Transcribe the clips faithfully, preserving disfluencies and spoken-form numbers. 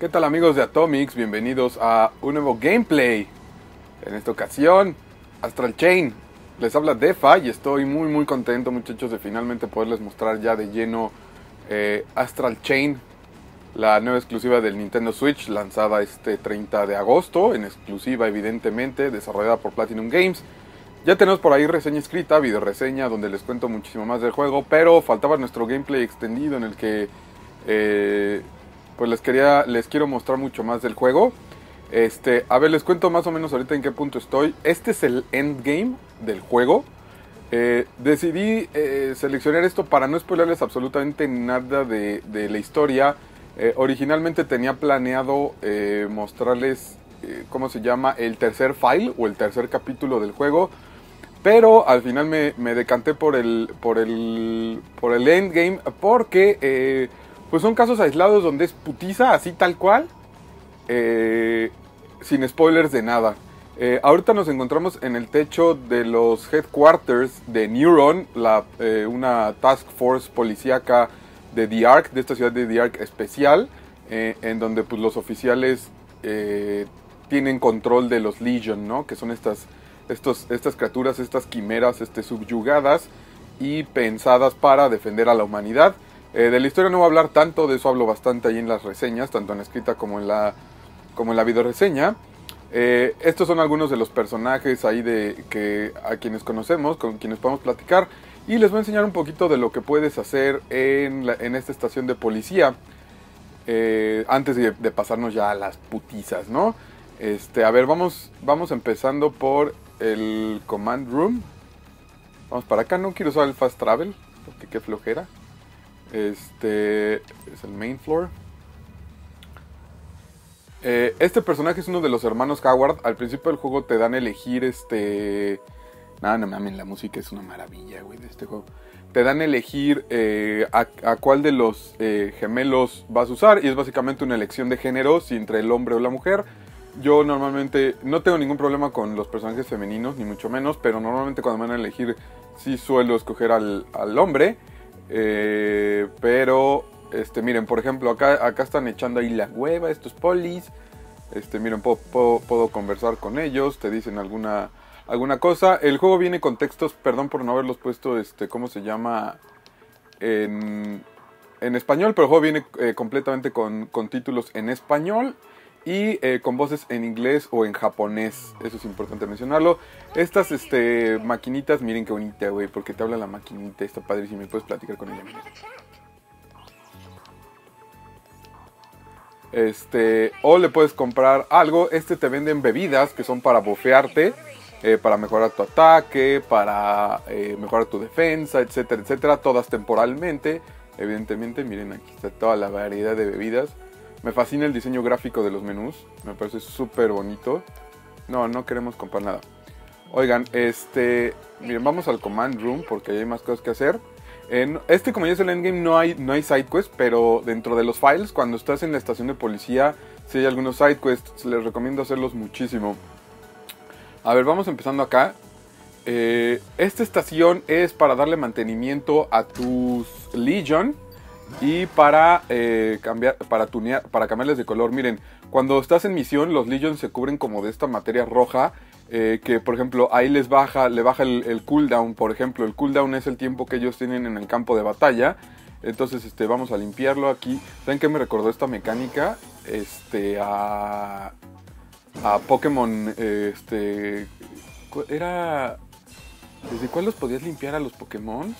¿Qué tal amigos de Atomix? Bienvenidos a un nuevo gameplay. En esta ocasión, Astral Chain. Les habla Defa y estoy muy muy contento, muchachos, de finalmente poderles mostrar ya de lleno eh, Astral Chain, la nueva exclusiva del Nintendo Switch, lanzada este treinta de agosto, en exclusiva evidentemente, desarrollada por Platinum Games. Ya tenemos por ahí reseña escrita, video reseña, donde les cuento muchísimo más del juego, pero faltaba nuestro gameplay extendido en el que... Eh, Pues les quería, les quiero mostrar mucho más del juego. Este, a ver, les cuento más o menos ahorita en qué punto estoy. Este es el endgame del juego. Eh, decidí eh, seleccionar esto para no spoilerles absolutamente nada de, de la historia. Eh, originalmente tenía planeado eh, mostrarles, eh, ¿cómo se llama? El tercer file o el tercer capítulo del juego. Pero al final me, me decanté por el, por el, por el endgame porque... Eh, Pues son casos aislados donde es putiza, así tal cual, eh, sin spoilers de nada. Eh, ahorita nos encontramos en el techo de los headquarters de Neuron, la, eh, una task force policíaca de The Ark, de esta ciudad de The Ark especial, eh, en donde pues, los oficiales eh, tienen control de los Legion, ¿no? Que son estas, estos, estas criaturas, estas quimeras este, subyugadas y pensadas para defender a la humanidad. Eh, de la historia no voy a hablar tanto, de eso hablo bastante ahí en las reseñas, tanto en la escrita como en la, como en la videoreseña. Eh, estos son algunos de los personajes ahí de, que, a quienes conocemos, con quienes podemos platicar. Y les voy a enseñar un poquito de lo que puedes hacer en, la, en esta estación de policía. Eh, antes de, de pasarnos ya a las putizas, ¿no? Este, a ver, vamos, vamos empezando por el Command Room. Vamos para acá, no quiero usar el Fast Travel, porque qué flojera. Este es el main floor. Eh, este personaje es uno de los hermanos Howard. Al principio del juego te dan a elegir este... Nada, no mames, la música es una maravilla, güey, de este juego. Te dan a elegir eh, a, a cuál de los eh, gemelos vas a usar. Y es básicamente una elección de género, si entre el hombre o la mujer. Yo normalmente no tengo ningún problema con los personajes femeninos, ni mucho menos. Pero normalmente cuando me van a elegir, sí suelo escoger al, al hombre. Eh, pero, este, miren, por ejemplo, acá, acá están echando ahí la hueva estos polis. Este, miren, puedo, puedo, puedo conversar con ellos, te dicen alguna, alguna cosa. El juego viene con textos, perdón por no haberlos puesto, este, ¿cómo se llama? En, en español, pero el juego viene eh, completamente con, con títulos en español. Y eh, con voces en inglés o en japonés. Eso es importante mencionarlo. Estas este, maquinitas, miren qué bonita, güey. Porque te habla la maquinita, está padrísima. Y puedes platicar con ella, miren. Este, o le puedes comprar algo. Este te venden bebidas que son para bofearte. Eh, para mejorar tu ataque, para eh, mejorar tu defensa, etcétera, etcétera. Todas temporalmente. Evidentemente, miren, aquí está toda la variedad de bebidas. Me fascina el diseño gráfico de los menús. Me parece súper bonito. No, no queremos comprar nada. Oigan, este... Miren, vamos al Command Room porque hay más cosas que hacer. En este, como ya es el endgame, no hay, no hay sidequests. Pero dentro de los files, cuando estás en la estación de policía, si hay algunos sidequests, les recomiendo hacerlos muchísimo. A ver, vamos empezando acá. Eh, esta estación es para darle mantenimiento a tus Legion. Y para, eh, cambiar, para, tunear, para cambiarles de color, miren, cuando estás en misión los Legion se cubren como de esta materia roja, eh, que por ejemplo ahí les baja, le baja el, el cooldown, por ejemplo, el cooldown es el tiempo que ellos tienen en el campo de batalla, entonces este, vamos a limpiarlo aquí. ¿Saben qué me recordó esta mecánica? Este, a, a Pokémon, eh, este, era, ¿desde cuál los podías limpiar a los Pokémon?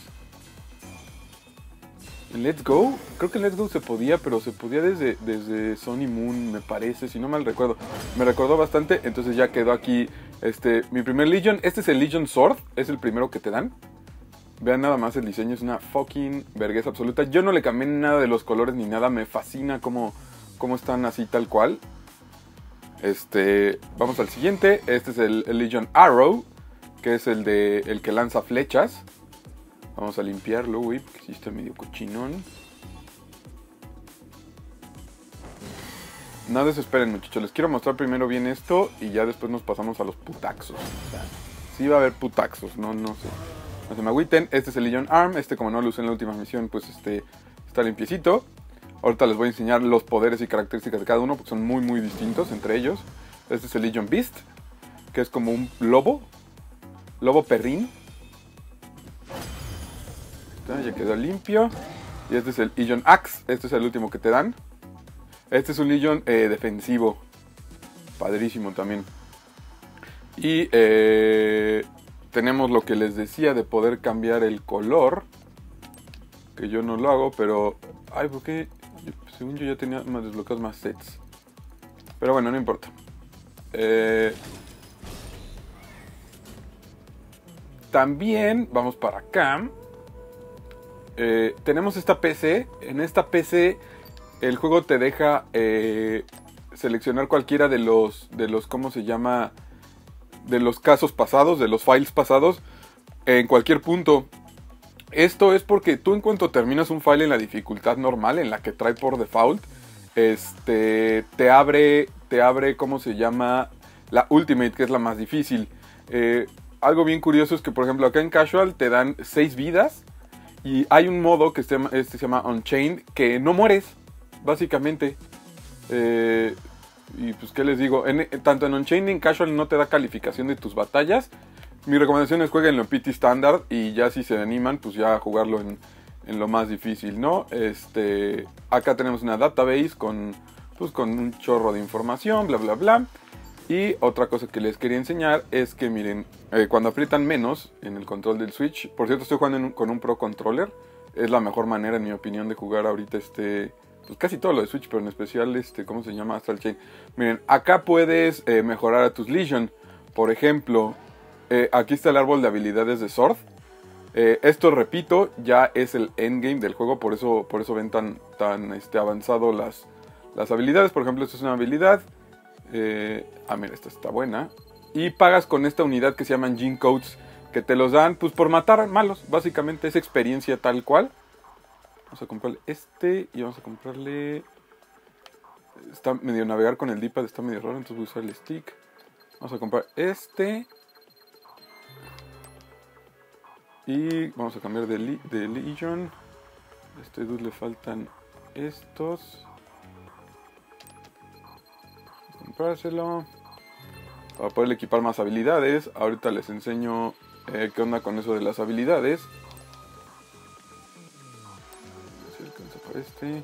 Let's Go, creo que en Let's Go se podía, pero se podía desde, desde Sun and Moon, me parece, si no mal recuerdo. Me recordó bastante, entonces ya quedó aquí este, mi primer Legion. Este es el Legion Sword, es el primero que te dan. Vean nada más el diseño, es una fucking vergüenza absoluta. Yo no le cambié nada de los colores ni nada, me fascina cómo, cómo están así tal cual. Este, vamos al siguiente, este es el, el Legion Arrow, que es el, de, el que lanza flechas. Vamos a limpiarlo, güey, porque sí está medio cochinón. No desesperen, muchachos. Les quiero mostrar primero bien esto y ya después nos pasamos a los putaxos. O sea, sí va a haber putaxos, no, no sé. No se me agüiten. Este es el Legion Arm. Este, como no lo usé en la última misión, pues este está limpiecito. Ahorita les voy a enseñar los poderes y características de cada uno, porque son muy muy distintos entre ellos. Este es el Legion Beast, que es como un lobo, lobo perrín. Está, ya quedó limpio. Y este es el Legion Axe, este es el último que te dan. Este es un Legion eh, defensivo, padrísimo también. Y eh, tenemos lo que les decía de poder cambiar el color, que yo no lo hago, pero... Ay, porque según yo ya tenía más desbloqueados más sets. Pero bueno, no importa. Eh, también, vamos para acá. Eh, tenemos esta P C. En esta P C el juego te deja eh, seleccionar cualquiera de los, de los, ¿cómo se llama? De los casos pasados, de los files pasados, en cualquier punto. Esto es porque tú, en cuanto terminas un file en la dificultad normal, en la que trae por default, este, te abre, te abre, ¿cómo se llama? La Ultimate, que es la más difícil. Eh, algo bien curioso es que, por ejemplo, acá en Casual te dan seis vidas. Y hay un modo que se llama, este se llama Unchained, que no mueres, básicamente. Eh, y pues, ¿qué les digo? En, tanto en Unchained y en Casual no te da calificación de tus batallas. Mi recomendación es jueguenlo en P T Standard, y ya si se animan, pues ya jugarlo en, en lo más difícil, ¿no? Este, acá tenemos una database con, pues, con un chorro de información, bla, bla, bla. Y otra cosa que les quería enseñar es que, miren, eh, cuando aprietan menos en el control del Switch... Por cierto, estoy jugando en un, con un Pro Controller. Es la mejor manera, en mi opinión, de jugar ahorita este... Pues casi todo lo de Switch, pero en especial este... ¿Cómo se llama? Astral Chain. Miren, acá puedes eh, mejorar a tus Legion. Por ejemplo, eh, aquí está el árbol de habilidades de Sword. Eh, esto, repito, ya es el endgame del juego. Por eso, por eso ven tan, tan este, avanzado las, las habilidades. Por ejemplo, esto es una habilidad... Eh, ah, mira, esta está buena. Y pagas con esta unidad que se llaman Gene Codes, que te los dan, pues, por matar malos. Básicamente es experiencia tal cual. Vamos a comprarle este y vamos a comprarle... Está medio navegar con el D-pad, está medio raro, entonces voy a usar el stick. Vamos a comprar este. Y vamos a cambiar de, li de Legion. A este dude le faltan estos. Comprárselo para poder equipar más habilidades. Ahorita les enseño eh, qué onda con eso de las habilidades. Si alcanza para este.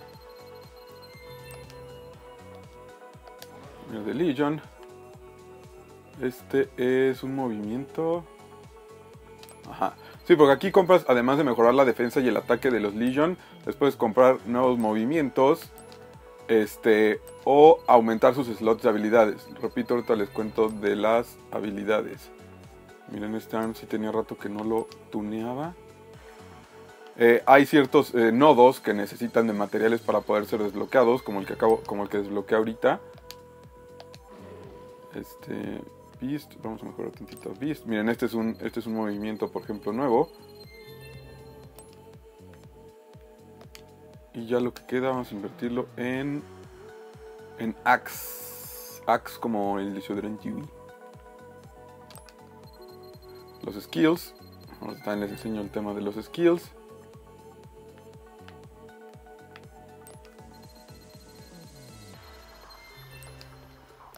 El de Legion. Este es un movimiento. Ajá. Sí, porque aquí compras, además de mejorar la defensa y el ataque de los Legion, les puedes comprar nuevos movimientos. Este, o aumentar sus slots de habilidades. Repito, ahorita les cuento de las habilidades. Miren, este arm sí tenía rato que no lo tuneaba. Eh, hay ciertos eh, nodos que necesitan de materiales para poder ser desbloqueados, como el que acabo, como el que desbloqueé ahorita. Este, Beast, vamos a mejorar tantito Beast. Miren, este es un, este es un movimiento, por ejemplo, nuevo. Y ya lo que queda vamos a invertirlo en en Axe. Axe como el desodorante. Los skills. Ahora también les enseño el tema de los skills.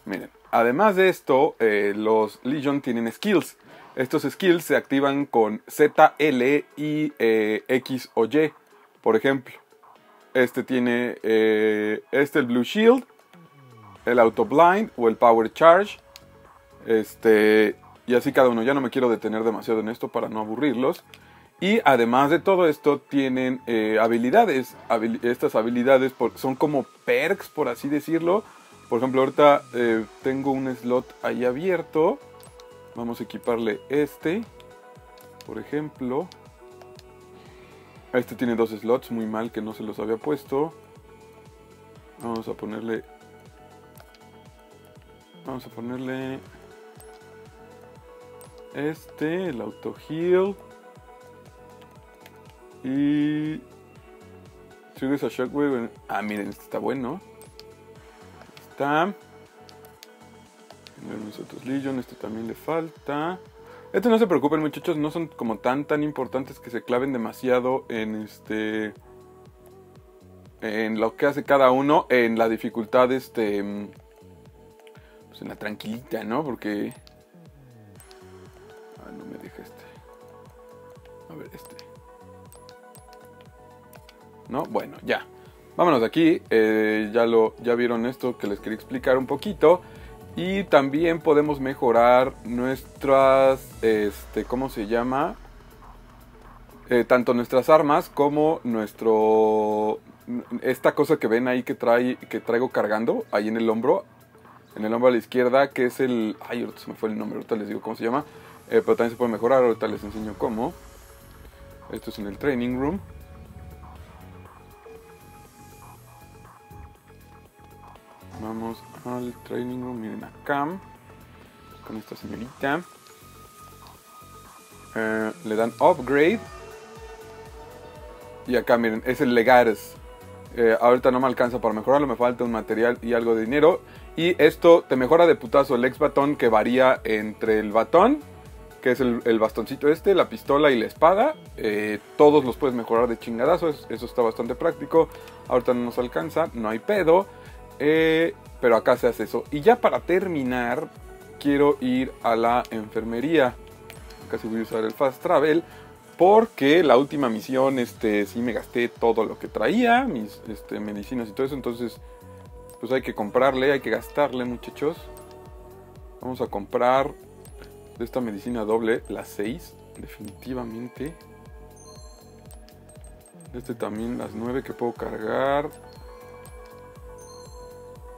Miren, además de esto, eh, los Legion tienen skills. Estos skills se activan con Z, L y eh, X o Y, por ejemplo. Este tiene eh, este el Blue Shield, el Auto Blind o el Power Charge. Este, y así cada uno. Ya no me quiero detener demasiado en esto para no aburrirlos. Y además de todo esto tienen eh, habilidades. Habil estas habilidades por, son como perks, por así decirlo. Por ejemplo, ahorita eh, tengo un slot ahí abierto. Vamos a equiparle este, por ejemplo. Este tiene dos slots, muy mal que no se los había puesto. Vamos a ponerle... Vamos a ponerle... Este, el auto heal. Y... Triggers a shockwave. Ah, miren, este está bueno. Está. Mis otros Legion, este también le falta. Estos no se preocupen, muchachos, no son como tan tan importantes que se claven demasiado en este en lo que hace cada uno, en la dificultad, este, pues en la tranquilita, ¿no? Porque... Ah, no me deja este. A ver, este. No, bueno, ya. Vámonos de aquí. Eh, ya, lo, ya vieron esto que les quería explicar un poquito. Y también podemos mejorar nuestras, este, ¿cómo se llama? Eh, tanto nuestras armas como nuestro... Esta cosa que ven ahí que, trae, que traigo cargando, ahí en el hombro. En el hombro a la izquierda, que es el... Ay, ahorita se me fue el nombre, ahorita les digo cómo se llama. Eh, pero también se puede mejorar, ahorita les enseño cómo. Esto es en el training room. Vamos al training room, miren acá, con esta señorita. Eh, le dan upgrade. Y acá miren, es el Legares. Eh, ahorita no me alcanza para mejorarlo, me falta un material y algo de dinero. Y esto te mejora de putazo el X-Baton, que varía entre el batón, que es el, el bastoncito este, la pistola y la espada. Eh, todos los puedes mejorar de chingadazos, eso está bastante práctico. Ahorita no nos alcanza, no hay pedo. Eh, pero acá se hace eso. Y ya para terminar, quiero ir a la enfermería. Casi voy a usar el Fast Travel, porque la última misión, este, sí me gasté todo lo que traía, mis este, medicinas y todo eso. Entonces, pues hay que comprarle, hay que gastarle, muchachos. Vamos a comprar de esta medicina doble, la seis, definitivamente. Este también, las nueve que puedo cargar.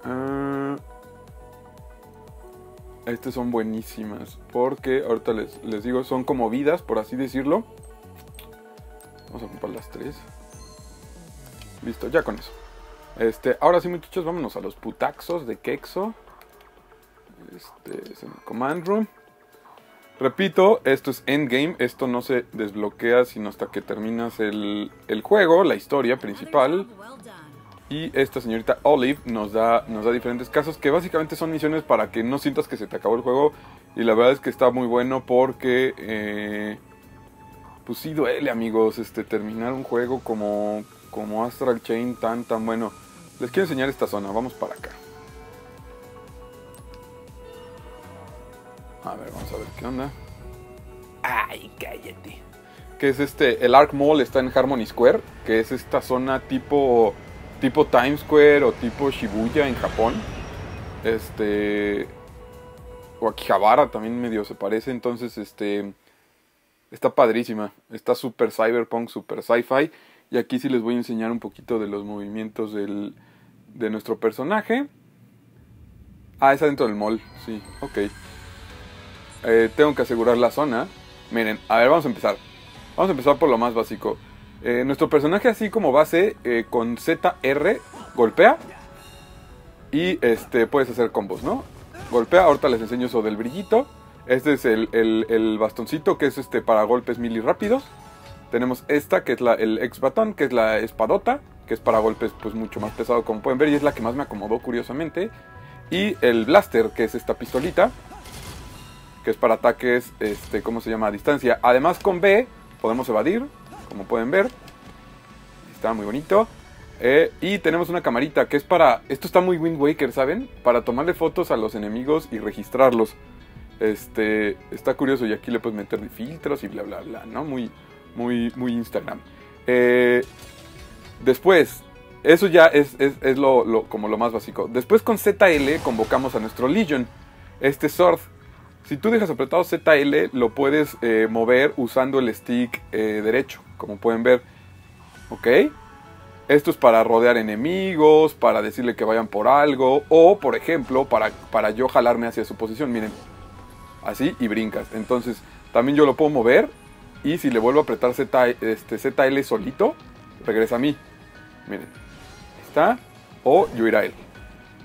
Ah, estas son buenísimas, porque ahorita les, les digo, son como vidas, por así decirlo. Vamos a comprar las tres. Listo, ya con eso. Este, ahora sí, muchachos, vámonos a los putaxos de Quexo. Este es en el command room. Repito, esto es endgame. Esto no se desbloquea sino hasta que terminas el, el juego, la historia principal. Y esta señorita Olive nos da, nos da diferentes casos, que básicamente son misiones para que no sientas que se te acabó el juego. Y la verdad es que está muy bueno porque... Eh, pues sí duele, amigos, este, terminar un juego como, como Astral Chain tan tan bueno. Les quiero enseñar esta zona, vamos para acá. A ver, vamos a ver qué onda. Ay, cállate. Que es este, el Ark Mall está en Harmony Square, que es esta zona tipo, tipo Times Square o tipo Shibuya en Japón. Este, o Akihabara también medio se parece, entonces este... Está padrísima, está súper cyberpunk, súper sci-fi. Y aquí sí les voy a enseñar un poquito de los movimientos del, de nuestro personaje. Ah, es adentro del mall, sí, ok. Eh, tengo que asegurar la zona. Miren, a ver, vamos a empezar. Vamos a empezar por lo más básico. Eh, nuestro personaje así como base, eh, con Z R, golpea. Y este puedes hacer combos, ¿no? Golpea, ahorita les enseño eso del brillito. Este es el, el, el bastoncito, que es este para golpes mili rápidos. Tenemos esta, que es la, el X-Baton, que es la espadota, que es para golpes pues mucho más pesado, como pueden ver, y es la que más me acomodó, curiosamente. Y el Blaster, que es esta pistolita, que es para ataques, este, ¿cómo se llama? A distancia. Además con B podemos evadir, como pueden ver. Está muy bonito. Eh, y tenemos una camarita, que es para... Esto está muy Wind Waker, ¿saben? Para tomarle fotos a los enemigos y registrarlos. Este, está curioso, y aquí le puedes meter filtros y bla bla bla, ¿no? Muy, muy, muy Instagram. Eh, después, eso ya es, es, es lo, lo, como lo más básico. Después con Z L convocamos a nuestro Legion, este Sword. Si tú dejas apretado Z L, lo puedes eh, mover usando el stick eh, derecho, como pueden ver. ¿Ok? Esto es para rodear enemigos, para decirle que vayan por algo, o, por ejemplo, para, para yo jalarme hacia su posición, miren. Así y brincas. Entonces también yo lo puedo mover. Y si le vuelvo a apretar Z, este, Z L solito, regresa a mí. Miren. Está. O yo iré a él.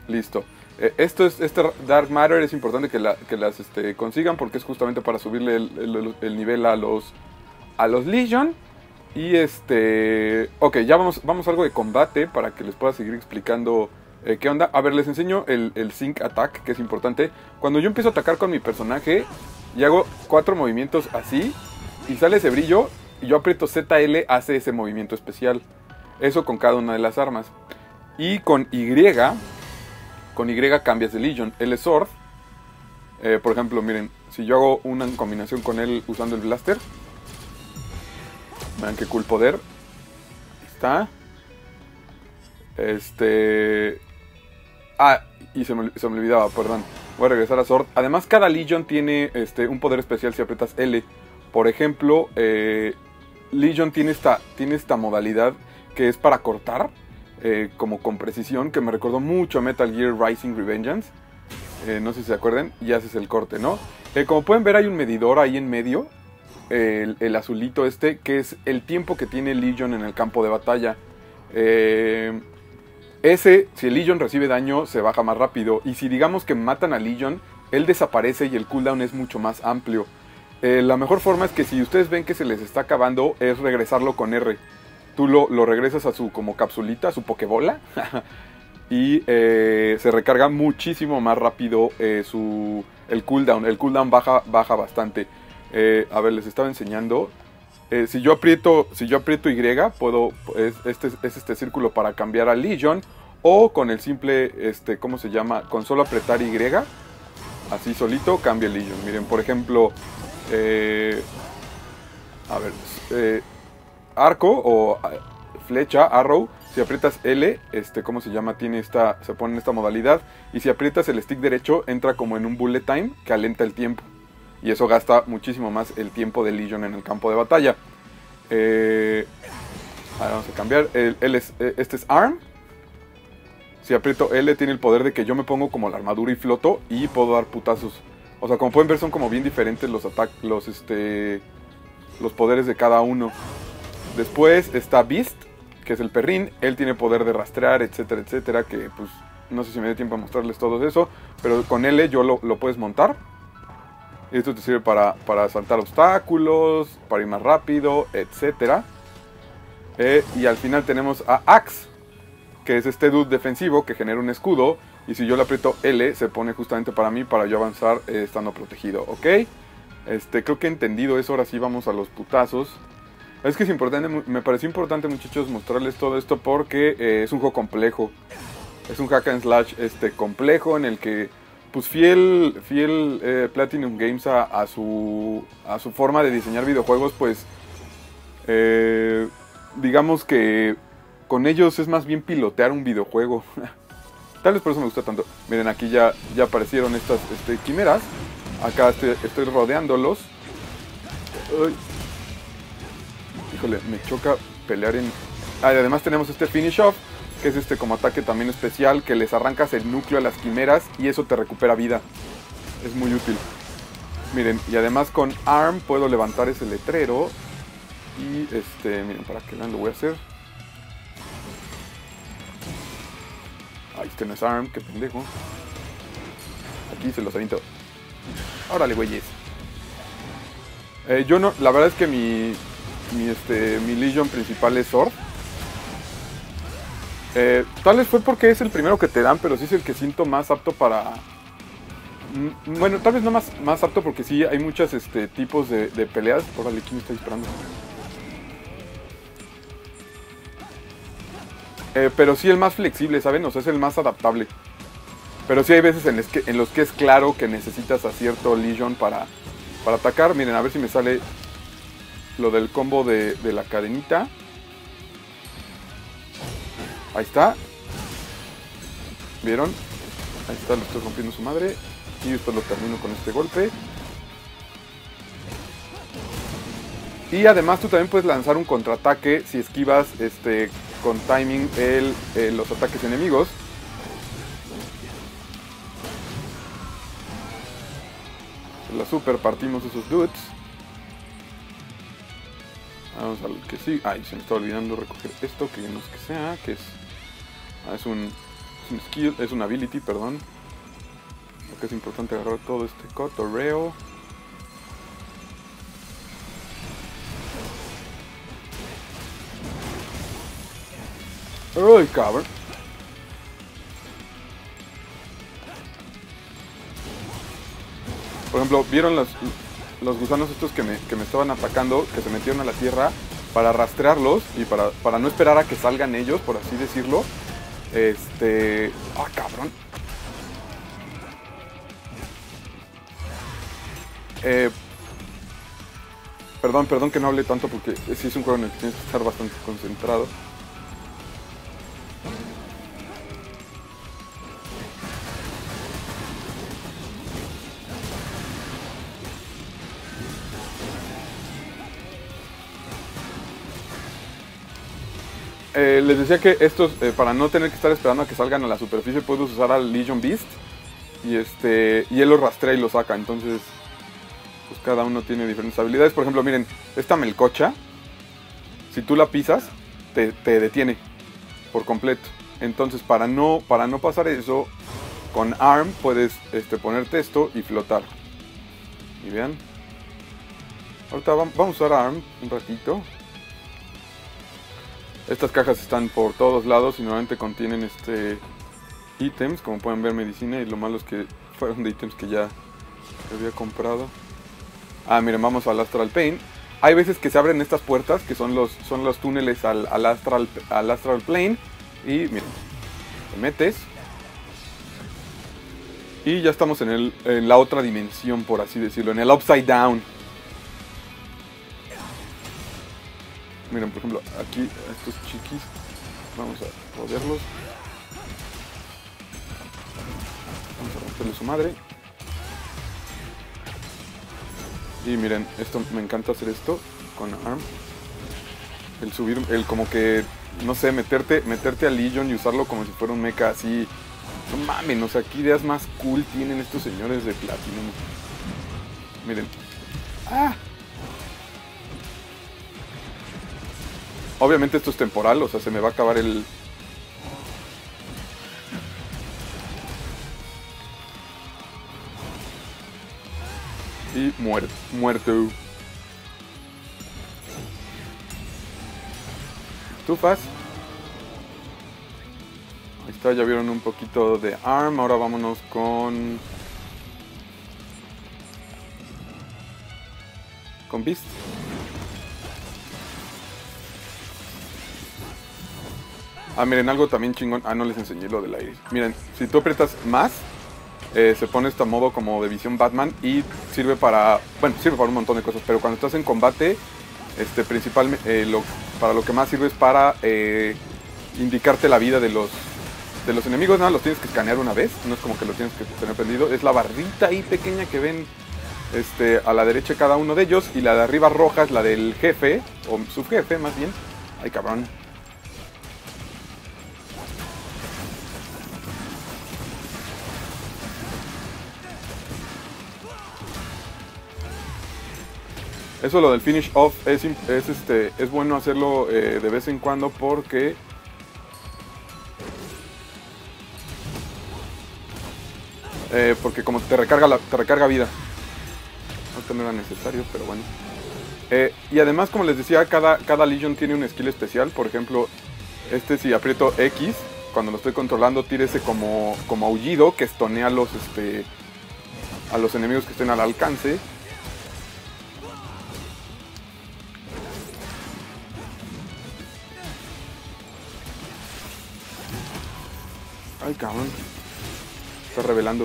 Listo. Eh, esto es, este Dark Matter es importante que, la, que las este, consigan, porque es justamente para subirle el, el, el nivel a los, a los Legion. Y este... Ok, ya vamos, vamos a algo de combate para que les pueda seguir explicando... Eh, ¿Qué onda? A ver, les enseño el, el Sync Attack, que es importante. Cuando yo empiezo a atacar con mi personaje y hago cuatro movimientos así, y sale ese brillo, y yo aprieto Z L, hace ese movimiento especial. Eso con cada una de las armas. Y con Y, con Y cambias de Legion. El Sword, eh, por ejemplo, miren, si yo hago una combinación con él usando el Blaster, vean qué cool poder. Ahí está. Este... Ah, y se me, se me olvidaba, perdón. Voy a regresar a Sword. Además, cada Legion tiene este, un poder especial si aprietas L. Por ejemplo, eh, Legion tiene esta, tiene esta modalidad que es para cortar, eh, como con precisión, que me recordó mucho a Metal Gear Rising Revengeance. Eh, no sé si se acuerdan, y haces el corte, ¿no? Eh, como pueden ver, hay un medidor ahí en medio, eh, el, el azulito este, que es el tiempo que tiene Legion en el campo de batalla. Eh, ese, si el Legion recibe daño, se baja más rápido. Y si digamos que matan a Legion, él desaparece y el cooldown es mucho más amplio. Eh, la mejor forma es que si ustedes ven que se les está acabando, es regresarlo con R. Tú lo, lo regresas a su como capsulita, a su pokebola. Y eh, se recarga muchísimo más rápido eh, su, el cooldown. El cooldown baja, baja bastante. Eh, a ver, les estaba enseñando. Eh, si yo aprieto, si yo aprieto Y, puedo, es, este, es este círculo para cambiar a Legion. O con el simple, este, ¿cómo se llama? Con solo apretar Y, así solito, cambia el Legion. Miren, por ejemplo... Eh, a ver, eh, arco o flecha, arrow, si aprietas L, este, ¿cómo se llama? Tiene esta, se pone en esta modalidad. Y si aprietas el stick derecho, entra como en un bullet time que alenta el tiempo. Y eso gasta muchísimo más el tiempo de Legion en el campo de batalla. Eh, ahora vamos a cambiar. El, el es, este es arm. Si aprieto L, tiene el poder de que yo me pongo como la armadura y floto y puedo dar putazos. O sea, como pueden ver, son como bien diferentes los ataques, los este, los poderes de cada uno. Después está Beast, que es el perrín. Él tiene poder de rastrear, etcétera, etcétera. Que pues no sé si me dé tiempo a mostrarles todo eso. Pero con L yo lo, lo puedes montar. Y esto te sirve para, para saltar obstáculos, para ir más rápido, etcétera. Eh, y al final tenemos a Axe, que es este dude defensivo que genera un escudo. Y si yo le aprieto L, se pone justamente para mí, para yo avanzar eh, estando protegido, ¿ok? Este, creo que he entendido eso, ahora sí vamos a los putazos. Es que es importante, me pareció importante, muchachos, mostrarles todo esto porque eh, es un juego complejo. Es un hack and slash este, complejo en el que, pues fiel, fiel eh, Platinum Games a, a, su, a su forma de diseñar videojuegos, pues eh, digamos que con ellos es más bien pilotear un videojuego. Tal vez por eso me gusta tanto. Miren, aquí ya, ya aparecieron estas este, quimeras. Acá estoy, estoy rodeándolos. Uy. Híjole, me choca pelear en... Ah, y además tenemos este finish off, que es este como ataque también especial, que les arrancas el núcleo a las quimeras y eso te recupera vida. Es muy útil. Miren, y además con arm puedo levantar ese letrero. Y este, miren, para que vean, lo voy a hacer. Ahí este no es arm, qué pendejo. Aquí se los aviento. Órale, güeyes. Eh, yo no, la verdad es que mi, mi, este, mi Legion principal es Sword. Eh, tal vez fue porque es el primero que te dan, pero sí es el que siento más apto para... Bueno, tal vez no más, más apto porque sí hay muchos este, tipos de, de peleas. Órale, ¿quién me está disparando? Eh, pero sí el más flexible, ¿saben? O sea, es el más adaptable. Pero sí hay veces en, que, en los que es claro que necesitas a cierto Legion para, para atacar. Miren, a ver si me sale lo del combo de, de la cadenita. Ahí está. ¿Vieron? Ahí está, lo estoy rompiendo su madre. Y después lo termino con este golpe. Y además tú también puedes lanzar un contraataque si esquivas este... con timing el, eh, los ataques enemigos. La super partimos esos dudes. Vamos al que sí. Ay, se me está olvidando recoger esto, que no es que sea, que es... Ah, es un, es un skill, es un ability, perdón. Porque es importante agarrar todo este cotorreo. ¡Uy, cabrón! Por ejemplo, ¿vieron los, los gusanos estos que me, que me estaban atacando? Que se metieron a la tierra. para rastrearlos y para, para no esperar a que salgan ellos, por así decirlo. Este... ¡Ah, cabrón! Eh... Perdón, perdón que no hable tanto porque sí es un juego en el que tienes que estar bastante concentrado. Eh, les decía que estos, eh, para no tener que estar esperando a que salgan a la superficie, puedes usar al Legion Beast. Y este y él los rastrea y lo saca, entonces... Pues cada uno tiene diferentes habilidades. Por ejemplo, miren, esta melcocha, si tú la pisas, te, te detiene por completo. Entonces, para no, para no pasar eso, con A R M puedes este, ponerte esto y flotar. Y vean. Ahorita vamos a usar A R M un ratito. Estas cajas están por todos lados y normalmente contienen este ítems, como pueden ver, medicina. Y lo malo es que fueron de ítems que ya había comprado. Ah, miren, vamos al Astral Plane. Hay veces que se abren estas puertas, que son los, son los túneles al, al, astral, al Astral Plane. Y miren, te metes. Y ya estamos en, el, en la otra dimensión, por así decirlo, en el Upside Down. Miren, por ejemplo, aquí estos chiquis, vamos a rodearlos. Vamos a romperle su madre. Y miren, esto me encanta hacer esto con A R M. El subir, el como que, no sé, meterte meterte al Legion y usarlo como si fuera un mecha así. No mamen, o sea, qué ideas más cool tienen estos señores de Platinum. Miren. ¡Ah! Obviamente esto es temporal, o sea, se me va a acabar el... Y muerto, muerto. Estufas. Ahí está, ya vieron un poquito de A R M. Ahora vámonos con... Con Beast. Ah, miren, algo también chingón. Ah, no les enseñé lo del aire. Miren, si tú aprietas más... Eh, se pone este modo como de visión Batman y sirve para, bueno, sirve para un montón de cosas, pero cuando estás en combate, este, principalmente, eh, lo, para lo que más sirve es para eh, indicarte la vida de los, de los enemigos. Nada, los tienes que escanear una vez, no es como que lo tienes que tener prendido. Es la barrita ahí pequeña que ven este, a la derecha cada uno de ellos, y la de arriba roja es la del jefe, o subjefe más bien. Ay, cabrón. Eso, lo del finish off, es, es, este, es bueno hacerlo eh, de vez en cuando porque... Eh, porque como te recarga, la, te recarga vida. Ahorita no era necesario, pero bueno. Eh, y además, como les decía, cada, cada Legion tiene un skill especial. Por ejemplo, este, si aprieto X, cuando lo estoy controlando, tírese como, como aullido, que estonea a los, este, a los enemigos que estén al alcance. Ay, cabrón. Está revelando.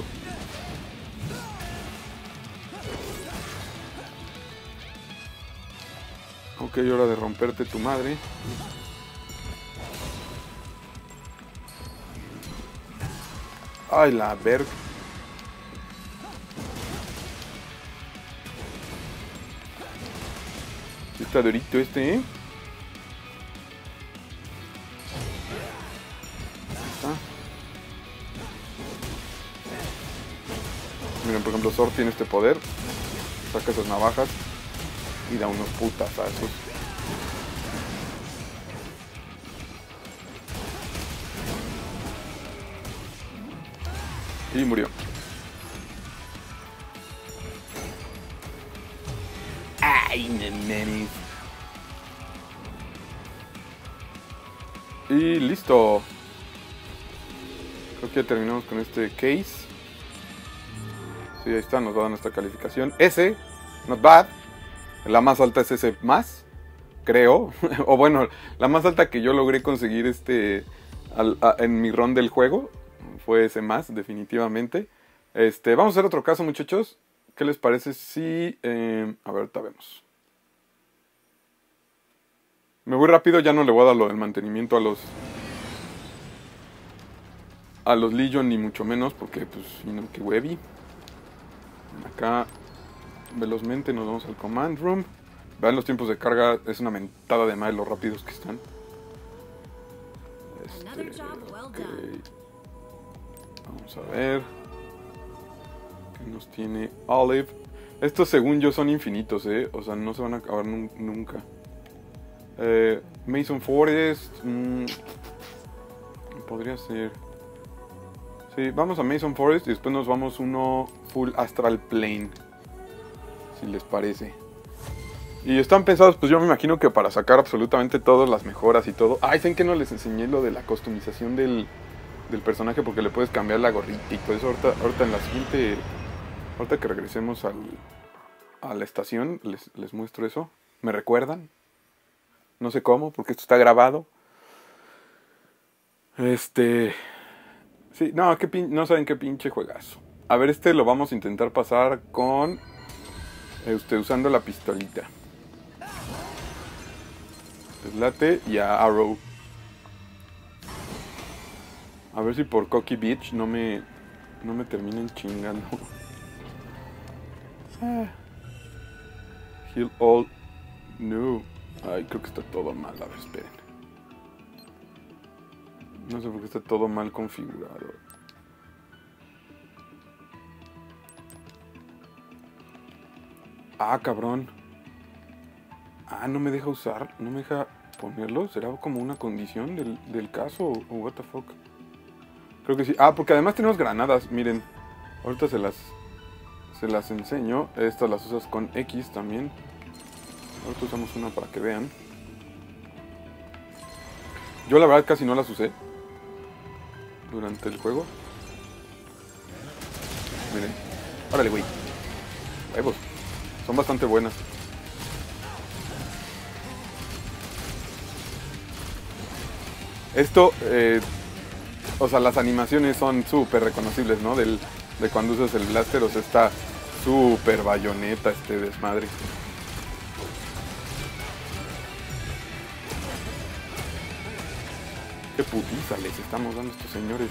Ok, hora de romperte tu madre. Ay, la verga. Está durito este, ¿eh? Miren, por ejemplo, Zor tiene este poder. Saca esas navajas y da unos putazazos. Y murió. Ay, nenes. Y listo. Creo que ya terminamos con este case. Sí, ahí está, nos va a dar nuestra calificación. S, not bad. La más alta es S más. creo. O bueno, la más alta que yo logré conseguir este al, a, en mi run del juego fue ese más, definitivamente. Este, vamos a hacer otro caso, muchachos. ¿Qué les parece si... Eh, a ver, ahorita vemos. Me voy rápido, ya no le voy a dar lo del mantenimiento a los... A los Legion, ni mucho menos, porque pues, no, que huevi. Acá, velozmente nos vamos al Command Room. Vean los tiempos de carga, es una mentada de madre los rápidos que están. Este, okay. Vamos a ver. ¿Qué nos tiene Olive? Estos, según yo, son infinitos, ¿eh? O sea, no se van a acabar nunca. Eh, Maison Forest. Mmm, podría ser. Sí, vamos a Maison Forest y después nos vamos uno full Astral Plane, si les parece. Y están pensados, pues yo me imagino que para sacar absolutamente todas las mejoras y todo. Ay, ¿saben que no les enseñé lo de la customización del, del personaje? Porque le puedes cambiar la gorrita y todo eso. Ahorita, ahorita en la siguiente, ahorita que regresemos al, a la estación, les, les muestro eso. ¿Me recuerdan? No sé cómo, porque esto está grabado. Este... Sí, no, qué pin... no saben qué pinche juegazo. A ver, este lo vamos a intentar pasar con... Este, usando la pistolita. Deslate y a Arrow. A ver si por Cocky Beach no me... No me terminen chingando. Ah. Heal all... No. Ay, creo que está todo mal. A ver, esperen. No sé por qué está todo mal configurado. Ah, cabrón. Ah, no me deja usar. No me deja ponerlo. ¿Será como una condición del, del caso? ¿O what the fuck? Creo que sí. Ah, porque además tenemos granadas. Miren. Ahorita se las... Se las enseño. Estas las usas con X también. Ahorita usamos una para que vean. Yo la verdad casi no las usé durante el juego. Miren. Órale, güey. Huevos. Son bastante buenas. Esto, eh, o sea, las animaciones son súper reconocibles, ¿no? Del, de cuando usas el blaster, o sea, está súper bayoneta este desmadre. Qué putiza les estamos dando a estos señores.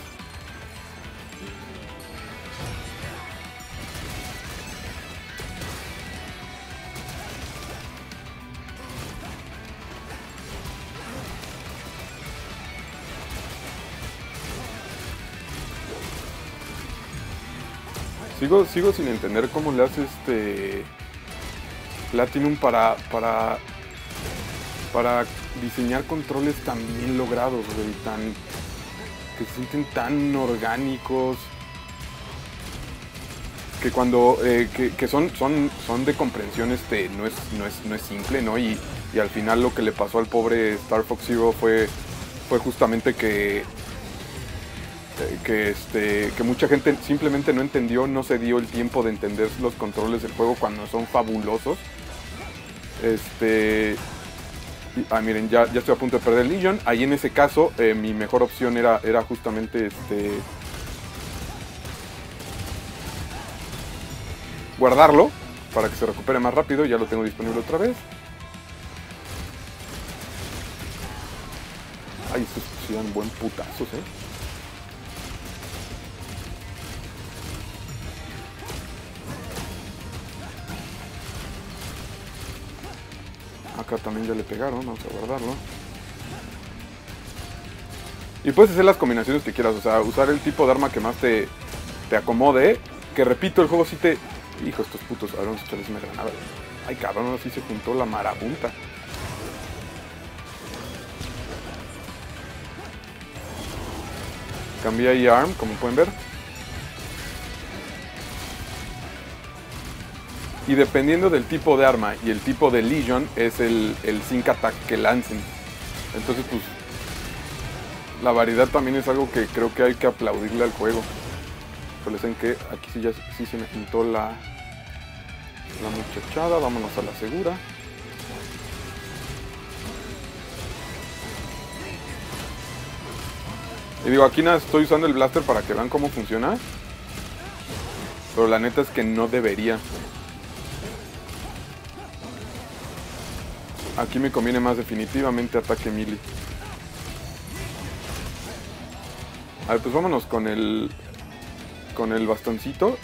Sigo, sigo sin entender cómo le hace este Platinum para para para diseñar controles tan bien logrados, güey, tan que se sienten tan orgánicos, que cuando eh, que, que son son son de comprensión, este no es no es no es simple, ¿no? Y, y al final lo que le pasó al pobre Star Fox Zero fue fue justamente que que este que mucha gente simplemente no entendió, no se dio el tiempo de entender los controles del juego cuando son fabulosos. Este y, ah, miren, ya, ya estoy a punto de perder el Legion. Ahí en ese caso, eh, mi mejor opción era, era justamente este guardarlo para que se recupere más rápido. Ya lo tengo disponible otra vez. Ay, estos se dan buen putazos, eh. Acá también ya le pegaron, vamos a guardarlo. Y puedes hacer las combinaciones que quieras, o sea, usar el tipo de arma que más te, te acomode. Que repito, el juego sí te... Hijo, estos putos, a ver, vamos a echarles una granada. Ay, cabrón, así se juntó la marabunta. Cambié ahí arm, como pueden ver. Y dependiendo del tipo de arma y el tipo de Legion, es el, el sync attack que lancen. Entonces, pues, la variedad también es algo que creo que hay que aplaudirle al juego. Pero saben que aquí sí, ya, sí se me juntó la, la muchachada. Vámonos a la segura. Y digo, aquí nada, estoy usando el blaster para que vean cómo funciona. Pero la neta es que no debería. Aquí me conviene más definitivamente ataque melee. A ver, pues vámonos con el... con el bastoncito.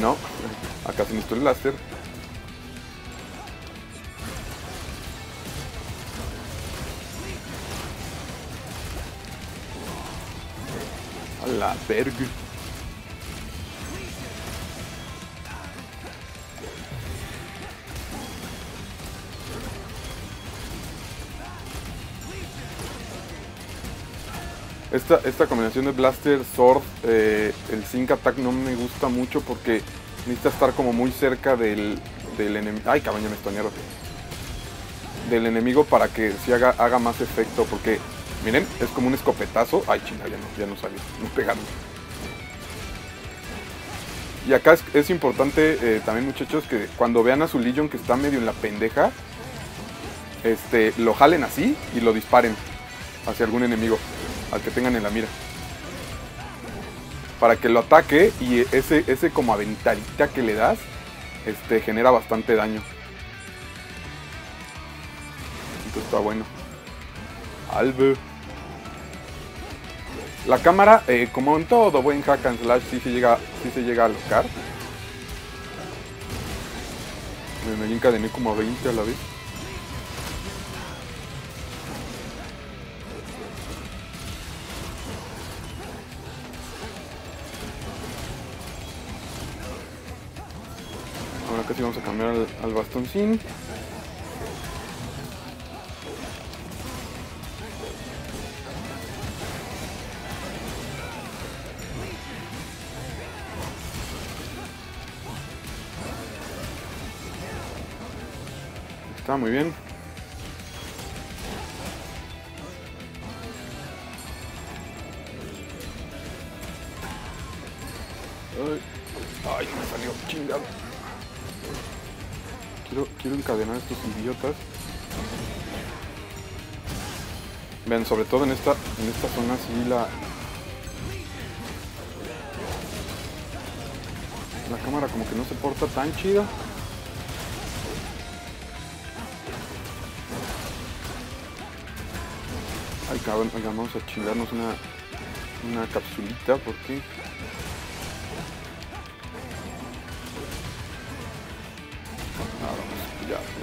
No, acá se necesitó el blaster. A la verga. Esta, esta combinación de Blaster, Sword, eh, el Sync Attack no me gusta mucho porque necesita estar como muy cerca del, del enemigo. ¡Ay, cabrón, ya me estoñaron! Del enemigo para que se haga, haga más efecto. Porque, miren, es como un escopetazo. ¡Ay, chingada! Ya no, ya no salió. No pegaron. Y acá es, es importante eh, también, muchachos, que cuando vean a su Legion que está medio en la pendeja, este, lo jalen así y lo disparen hacia algún enemigo al que tengan en la mira, para que lo ataque, y ese, ese como aventarita que le das, este, genera bastante daño. Esto está bueno. Alve. La cámara, eh, como en todo buen hack and slash, sí se llega, sí se llega a alocar. Me encadené como a veinte a la vez. Acá sí vamos a cambiar al, al bastoncín. Está muy bien. Ay, ay, me salió chingado. Quiero, quiero encadenar a estos idiotas. Vean, sobre todo en esta, en esta zona sí la... la cámara como que no se porta tan chida. Ay, cabrón, vamos a chingarnos una, una capsulita porque...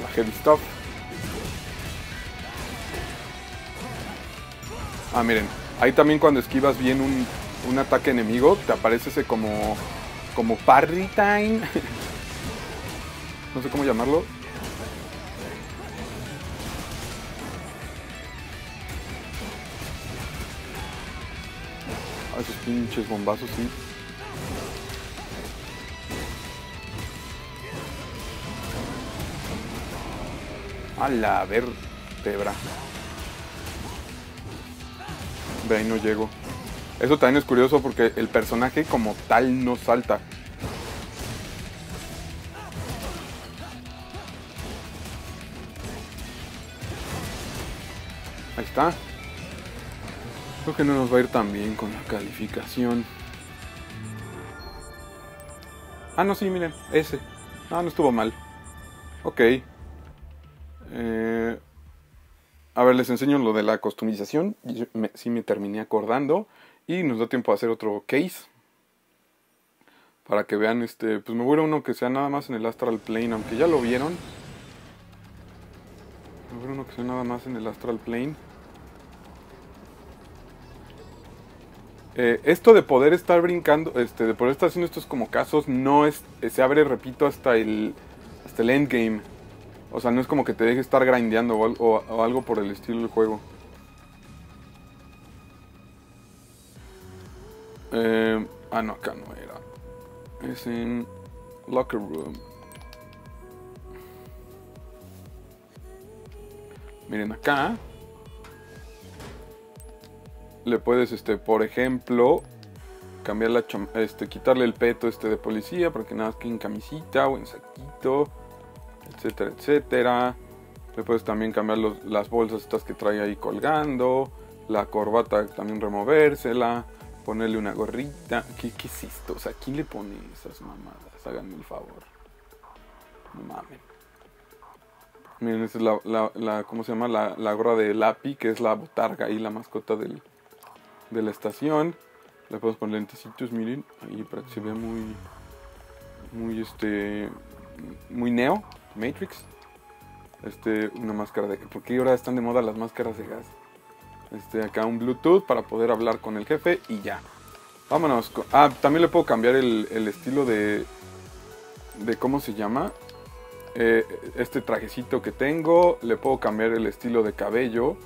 la heavy stuff. Ah, miren, ahí también cuando esquivas bien un, un ataque enemigo, te aparece ese como como parry time. No sé cómo llamarlo. Ah, esos pinches bombazos, sí. A la vértebra. De ahí no llego. Eso también es curioso porque el personaje como tal no salta. Ahí está. Creo que no nos va a ir tan bien con la calificación. Ah, no, sí, miren. Ese. No, no estuvo mal. Ok. Eh, a ver, les enseño lo de la customización. Yo me, sí me terminé acordando. Y nos da tiempo a hacer otro case para que vean. Este, pues me voy a uno que sea nada más en el Astral Plane, aunque ya lo vieron. Me voy a uno que sea nada más en el Astral Plane. Eh, esto de poder estar brincando, este, de poder estar haciendo estos como casos, no es, se abre, repito, hasta el hasta el endgame. O sea, no es como que te deje estar grindeando o, o, o algo por el estilo del juego. Eh, ah, no, acá no era. Es en Locker Room. Miren, acá le puedes, este, por ejemplo, cambiar la este, quitarle el peto este de policía para que nada más que en camisita o en saquito, etcétera, etcétera. Le puedes también cambiar los, las bolsas estas que trae ahí colgando, la corbata también removérsela, ponerle una gorrita. ¿Qué, qué es esto? O sea, ¿quién le pone esas mamadas? Háganme el favor. No mamen. Miren, esa es la, la, la ¿cómo se llama? La, la gorra de Lapi, que es la botarga y la mascota del, de la estación. Le podemos poner lentecitos, miren, ahí para que se vea muy, muy este, muy Neo, Matrix. Este, una máscara de, ¿por qué ahora están de moda las máscaras de gas? Este, acá un Bluetooth para poder hablar con el jefe y ya. Vámonos. Con, ah, también le puedo cambiar el, el estilo de, de, ¿cómo se llama? Eh, este trajecito que tengo. Le puedo cambiar el estilo de cabello,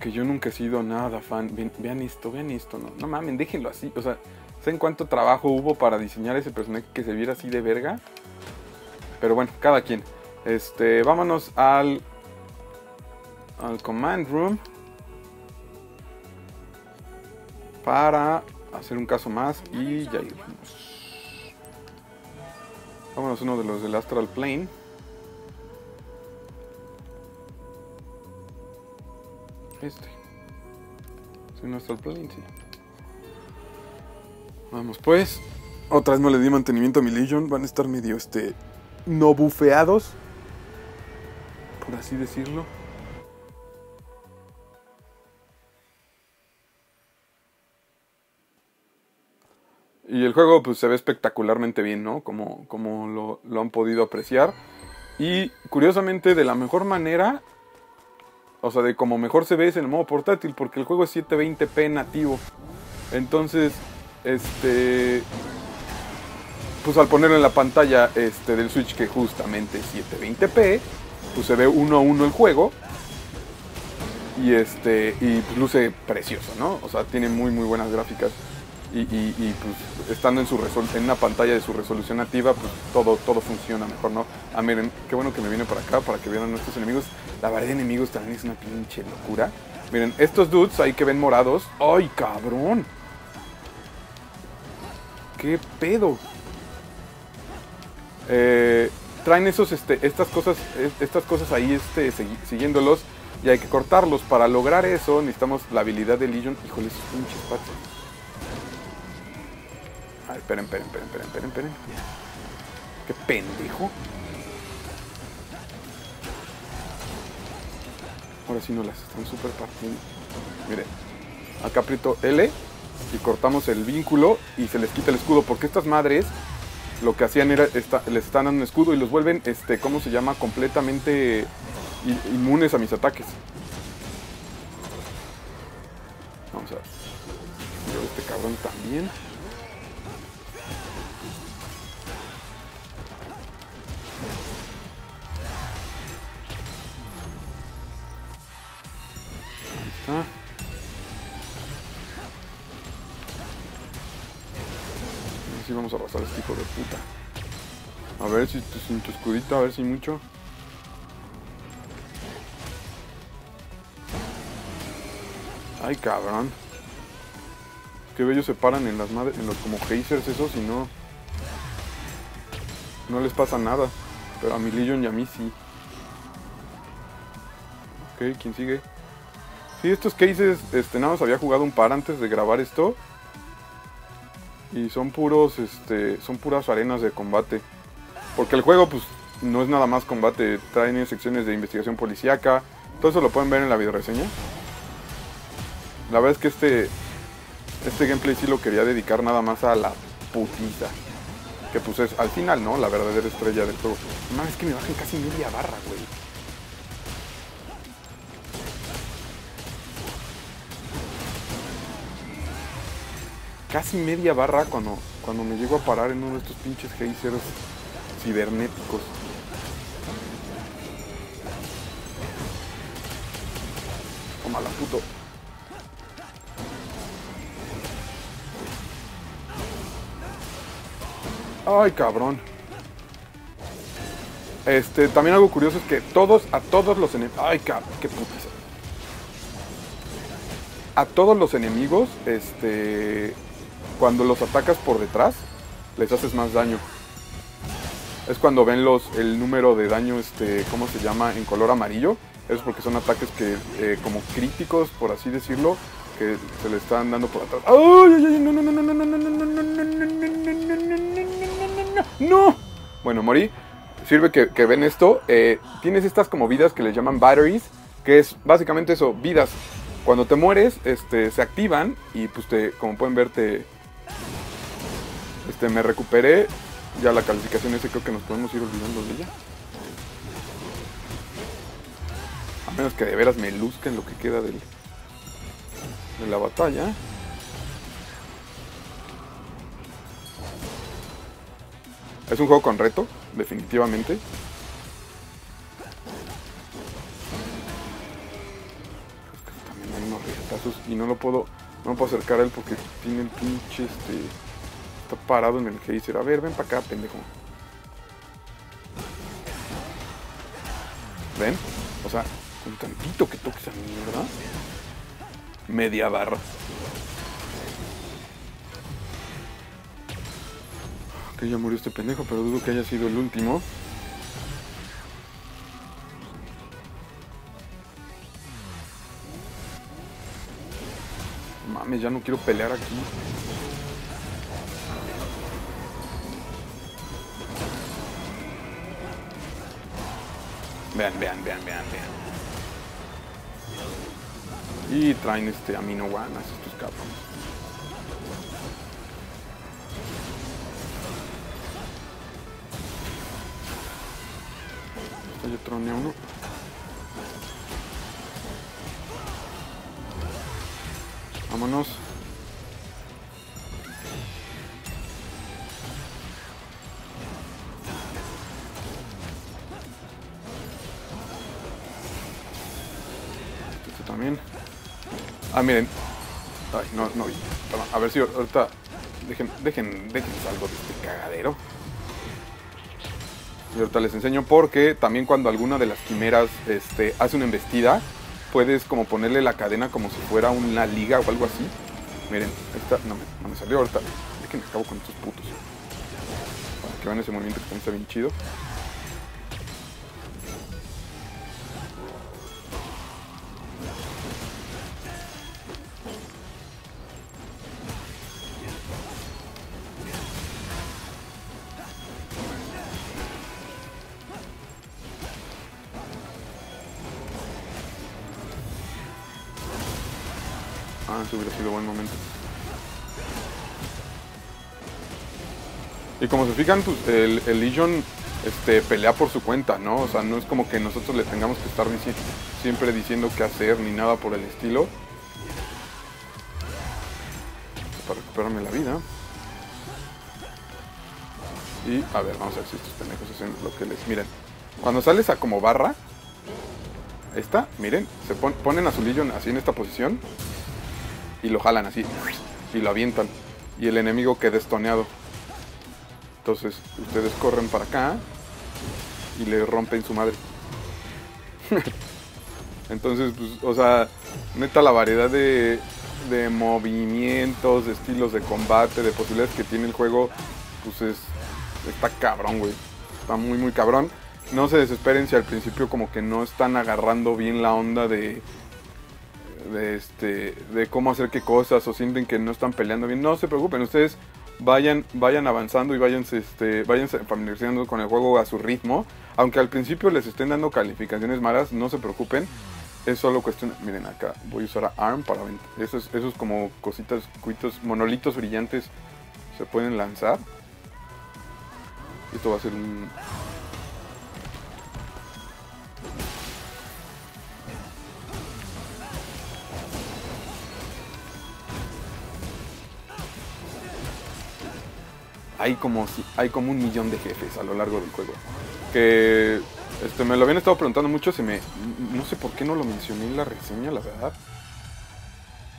que yo nunca he sido nada fan. Vean, vean esto, vean esto. No, no mamen, déjenlo así. O sea, ¿saben cuánto trabajo hubo para diseñar ese personaje que se viera así de verga? Pero bueno, cada quien. Este, vámonos al al Command Room para hacer un caso más y ya irnos. Vámonos uno de los del Astral Plane. Este. ¿Es un Astral Plane? Sí. Vamos pues. Otra vez no le di mantenimiento a mi Legion. Van a estar medio este. no bufeados, por así decirlo. Y el juego pues se ve espectacularmente bien, ¿no? Como, como lo, lo han podido apreciar. Y curiosamente de la mejor manera, o sea, de como mejor se ve es en el modo portátil, porque el juego es siete veinte p nativo. Entonces, este... pues al ponerlo en la pantalla este, del Switch, que justamente es siete veinte p, pues se ve uno a uno el juego. Y este y pues luce precioso, ¿no? O sea, tiene muy muy buenas gráficas. Y, y, y pues estando en, su en una pantalla de su resolución nativa, pues todo, todo funciona mejor, ¿no? Ah, miren, qué bueno que me vine para acá para que vieran nuestros enemigos. La variedad de enemigos también es una pinche locura. Miren, estos dudes ahí que ven morados. ¡Ay, cabrón! ¡Qué pedo! Eh, traen esos, este, estas cosas estas cosas ahí este, siguiéndolos, y hay que cortarlos. Para lograr eso necesitamos la habilidad de Legion. Híjole, esos pinches patos. A ver, esperen, esperen, esperen, esperen, esperen, esperen. Qué pendejo. Ahora sí no las están super partiendo. Miren, acá aprieto L y cortamos el vínculo y se les quita el escudo, porque estas madres lo que hacían era, esta, les están dando un escudo y los vuelven, este, ¿cómo se llama? Completamente inmunes a mis ataques. Vamos a ver. Pero este cabrón también. Ahí está. Si vamos a arrasar a este hijo de puta. A ver si sin tu escudito, a ver si mucho. Ay, cabrón. Qué bellos se paran en las madres, en los como geysers esos, y no. No les pasa nada. Pero a mi Legion y a mí sí. Ok, ¿quién sigue? Sí, estos cases, este, nada más había jugado un par antes de grabar esto. Y son puros, este, son puras arenas de combate. Porque el juego, pues, no es nada más combate. Traen secciones de investigación policíaca. Todo eso lo pueden ver en la videoreseña. La verdad es que este, este gameplay sí lo quería dedicar nada más a la putita. Que, pues, es al final, ¿no? La verdadera estrella del juego. Mamá, es que me bajan casi media barra, güey. Casi media barra cuando, cuando me llego a parar en uno de estos pinches geysers cibernéticos. Tómala, puto. Ay, cabrón. Este, también algo curioso es que todos, a todos los enemigos... Ay, cabrón, qué putas. A todos los enemigos, este... cuando los atacas por detrás, les haces más daño. Es cuando ven los, el número de daño, este, ¿cómo se llama? En color amarillo. es porque son ataques que eh, como críticos, por así decirlo, que se le están dando por atrás. ¡Ay, ay, ay! ¡No, no, no, no, no, no, no, no, no, no, no, no, no! Bueno, morí. Sirve que, que ven esto. Eh, tienes estas como vidas que les llaman batteries, que es básicamente eso, vidas. Cuando te mueres, este, se activan y pues te, como pueden ver, te... Este, me recuperé. Ya la calificación ese creo que nos podemos ir olvidando de ella. A menos que de veras me luzca en lo que queda del, de la batalla. Es un juego con reto, definitivamente. También hay unos retazos y no lo puedo, no me puedo acercar a él porque tiene el pinche este... Está parado en el geyser. A ver, ven para acá, pendejo. ¿Ven? O sea, con tantito que toque esa mierda. Media barra. Ya murió este pendejo, pero dudo que haya sido el último. Mames, ya no quiero pelear aquí. Vean, vean, vean, vean, vean. Y traen este amino guanas estos cabrones. Yo troné uno. Vámonos. Este también. Ah, miren. Ay, no, no vi. A ver si ahorita... Dejen, dejen, dejen salgo de este cagadero. Y ahorita les enseño porque también cuando alguna de las quimeras este, hace una embestida, puedes como ponerle la cadena como si fuera una liga o algo así. Miren, esta no me, no me salió ahorita. Es que me acabo con estos putos. Para que vean ese movimiento que también está bien chido. Hubiera sido buen momento. Y como se fijan, pues, el, el Legion este, pelea por su cuenta, ¿no? O sea, no es como que nosotros le tengamos que estar dic siempre diciendo qué hacer ni nada por el estilo. Para recuperarme la vida. Y, a ver, vamos a ver si estos pendejos hacen lo que les... Miren, cuando sales a como barra, esta, miren, se pon ponen a su Legion así en esta posición. Y lo jalan así. Y lo avientan. Y el enemigo queda estoneado. Entonces, ustedes corren para acá. Y le rompen su madre. Entonces, pues, o sea, neta la variedad de, de movimientos, de estilos de combate, de posibilidades que tiene el juego, pues es, está cabrón, güey. Está muy, muy cabrón. No se desesperen si al principio como que no están agarrando bien la onda de... De, este, de cómo hacer qué cosas o sienten que no están peleando bien. No se preocupen, ustedes vayan, vayan avanzando y váyanse, este, váyanse familiarizando con el juego a su ritmo. Aunque al principio les estén dando calificaciones malas, no se preocupen. Es solo cuestión... Miren acá, voy a usar a arm para... Esos, esos como cositas, cuitos, monolitos brillantes se pueden lanzar. Esto va a ser un... Hay como, hay como un millón de jefes a lo largo del juego. Que este, me lo habían estado preguntando mucho. Se me, no sé por qué no lo mencioné en la reseña, la verdad.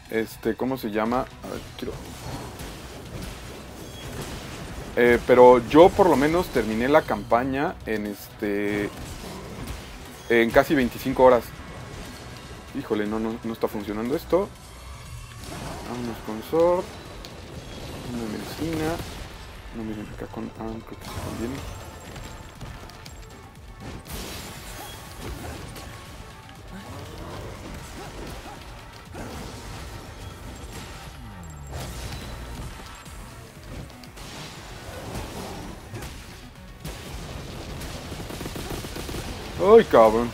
Este, ¿cómo se llama? A ver, quiero... Eh, pero yo por lo menos terminé la campaña en este... En casi veinticinco horas. Híjole, no, no, no está funcionando esto. Vámonos con Sword. Una medicina. No, miren, acá con... Ah, creo que se conviene. Ay, cabrón.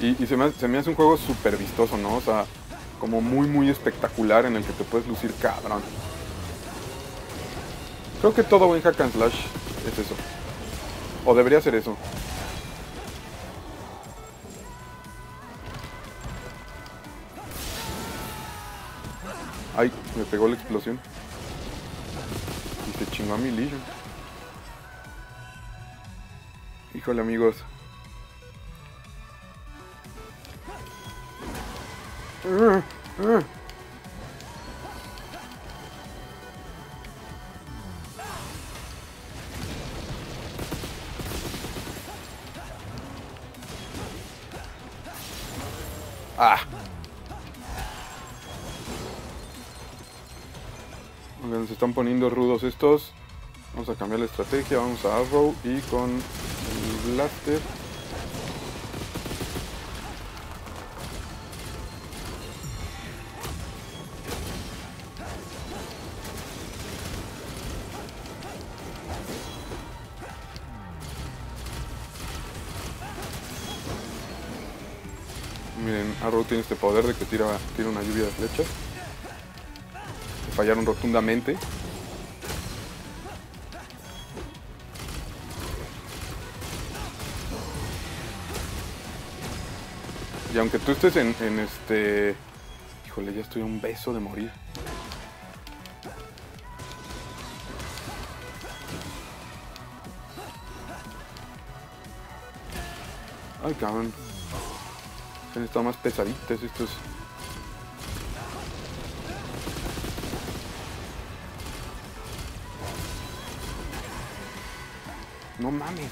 Y, y se, me, se me hace un juego súper vistoso, ¿no? O sea, como muy, muy espectacular en el que te puedes lucir, cabrón. Creo que todo buen hack and slash es eso. O debería ser eso. Ay, me pegó la explosión. Y se chingó a mi Legion. Híjole, amigos. Ah. Nos están poniendo rudos estos. Vamos a cambiar la estrategia. Vamos a Arrow y con el Blaster. Miren, Arrow tiene este poder de que tira, tira una lluvia de flechas. Fallaron rotundamente. Y aunque tú estés en, en este... Híjole, ya estoy a un beso de morir. Ay, cabrón. Se han estado más pesaditas estos... No mames.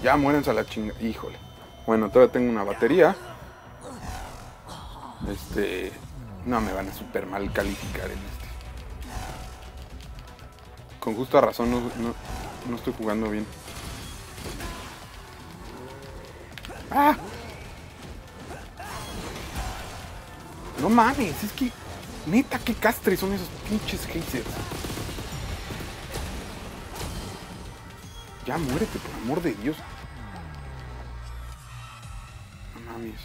Ya muérense a la chinga. Híjole. Bueno, todavía tengo una batería. Este... No, me van a super mal calificar en este. Con justa razón no, no, no estoy jugando bien. ¡Ah! No mames, es que... Neta, qué castres son esos pinches geysers. Ya muérete, por amor de Dios. No mames.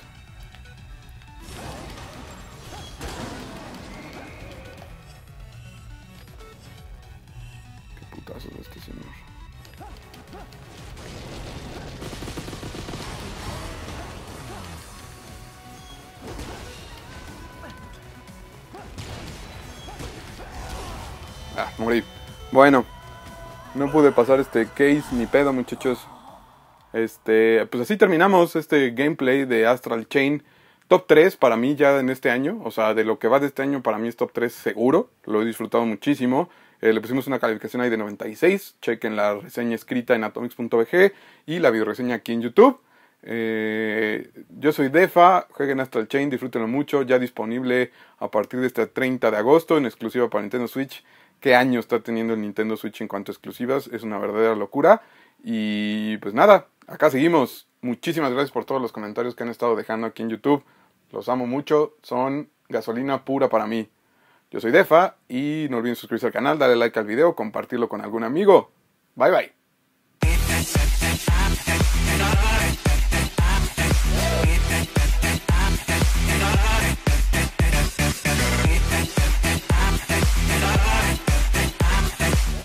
Qué putazo es este señor. Ah, morí. Bueno, no pude pasar este case ni pedo, muchachos. Este, pues así terminamos este gameplay de Astral Chain. Top tres para mí ya en este año. O sea, de lo que va de este año para mí es top tres seguro. Lo he disfrutado muchísimo. Eh, le pusimos una calificación ahí de noventa y seis. Chequen la reseña escrita en atomix punto b g y la videoreseña aquí en YouTube. Eh, yo soy Defa, jueguen Astral Chain, disfrútenlo mucho. Ya disponible a partir de este treinta de agosto en exclusiva para Nintendo Switch. Qué año está teniendo el Nintendo Switch en cuanto a exclusivas, es una verdadera locura. Y pues nada, acá seguimos. Muchísimas gracias por todos los comentarios que han estado dejando aquí en YouTube. Los amo mucho, son gasolina pura para mí. Yo soy Defa y no olviden suscribirse al canal, darle like al video, compartirlo con algún amigo. Bye bye.